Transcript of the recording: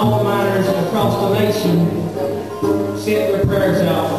all the miners across the nation sent their prayers out.